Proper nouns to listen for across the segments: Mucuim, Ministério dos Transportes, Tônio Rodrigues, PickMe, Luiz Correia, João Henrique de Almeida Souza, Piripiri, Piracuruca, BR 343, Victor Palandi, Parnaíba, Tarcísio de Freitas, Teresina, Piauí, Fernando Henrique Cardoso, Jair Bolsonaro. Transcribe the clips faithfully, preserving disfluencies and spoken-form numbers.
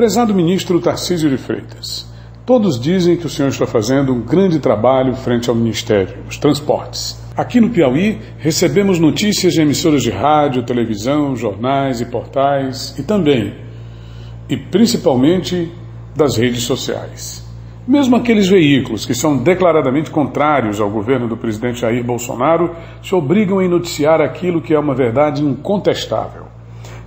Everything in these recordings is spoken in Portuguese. Prezado ministro Tarcísio de Freitas, todos dizem que o senhor está fazendo um grande trabalho frente ao Ministério dos Transportes. Aqui no Piauí, recebemos notícias de emissoras de rádio, televisão, jornais e portais, e também, e principalmente, das redes sociais. Mesmo aqueles veículos que são declaradamente contrários ao governo do presidente Jair Bolsonaro se obrigam a noticiar aquilo que é uma verdade incontestável.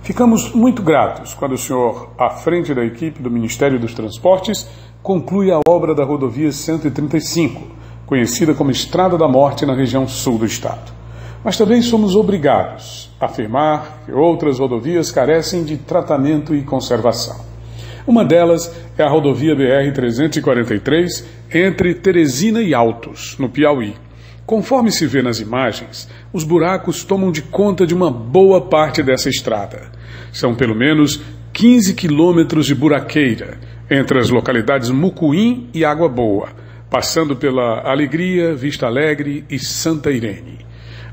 Ficamos muito gratos quando o senhor, à frente da equipe do Ministério dos Transportes, conclui a obra da rodovia cento e trinta e cinco, conhecida como Estrada da Morte na região sul do estado. Mas também somos obrigados a afirmar que outras rodovias carecem de tratamento e conservação. Uma delas é a rodovia B R trezentos e quarenta e três entre Teresina e Altos, no Piauí. Conforme se vê nas imagens, os buracos tomam de conta de uma boa parte dessa estrada. São pelo menos quinze quilômetros de buraqueira, entre as localidades Mucuim e Água Boa, passando pela Alegria, Vista Alegre e Santa Irene.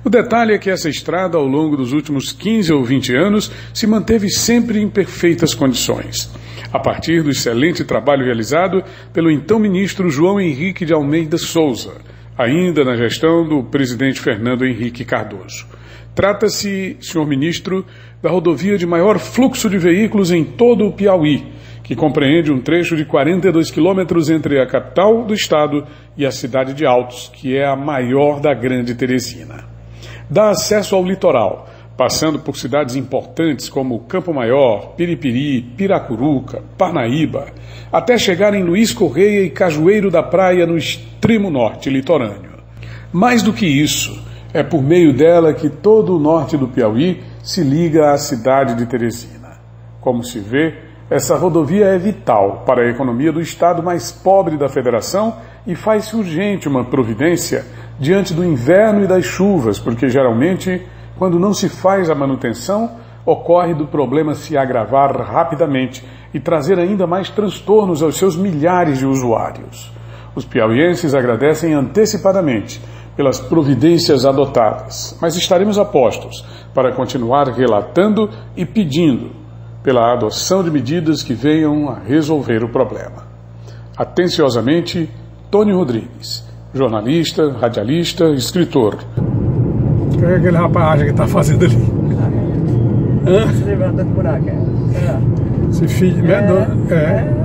O detalhe é que essa estrada, ao longo dos últimos quinze ou vinte anos, se manteve sempre em perfeitas condições, a partir do excelente trabalho realizado pelo então ministro João Henrique de Almeida Souza, ainda na gestão do presidente Fernando Henrique Cardoso. Trata-se, senhor ministro, da rodovia de maior fluxo de veículos em todo o Piauí, que compreende um trecho de quarenta e dois quilômetros entre a capital do estado e a cidade de Altos, que é a maior da Grande Teresina. Dá acesso ao litoral, passando por cidades importantes como Campo Maior, Piripiri, Piracuruca, Parnaíba, até chegar em Luiz Correia e Cajueiro da Praia, no extremo norte litorâneo. Mais do que isso, é por meio dela que todo o norte do Piauí se liga à cidade de Teresina. Como se vê, essa rodovia é vital para a economia do estado mais pobre da federação e faz-se urgente uma providência diante do inverno e das chuvas, porque geralmente, quando não se faz a manutenção, ocorre do problema se agravar rapidamente e trazer ainda mais transtornos aos seus milhares de usuários. Os piauienses agradecem antecipadamente pelas providências adotadas, mas estaremos a postos para continuar relatando e pedindo pela adoção de medidas que venham a resolver o problema. Atenciosamente, Tônio Rodrigues, jornalista, radialista, escritor. O que é aquele rapaz acha que tá fazendo ali? Hã? Se levantando por aqui. Esse filho, né? É.